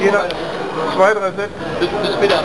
Jeder, zwei, drei Sätze. Bis später.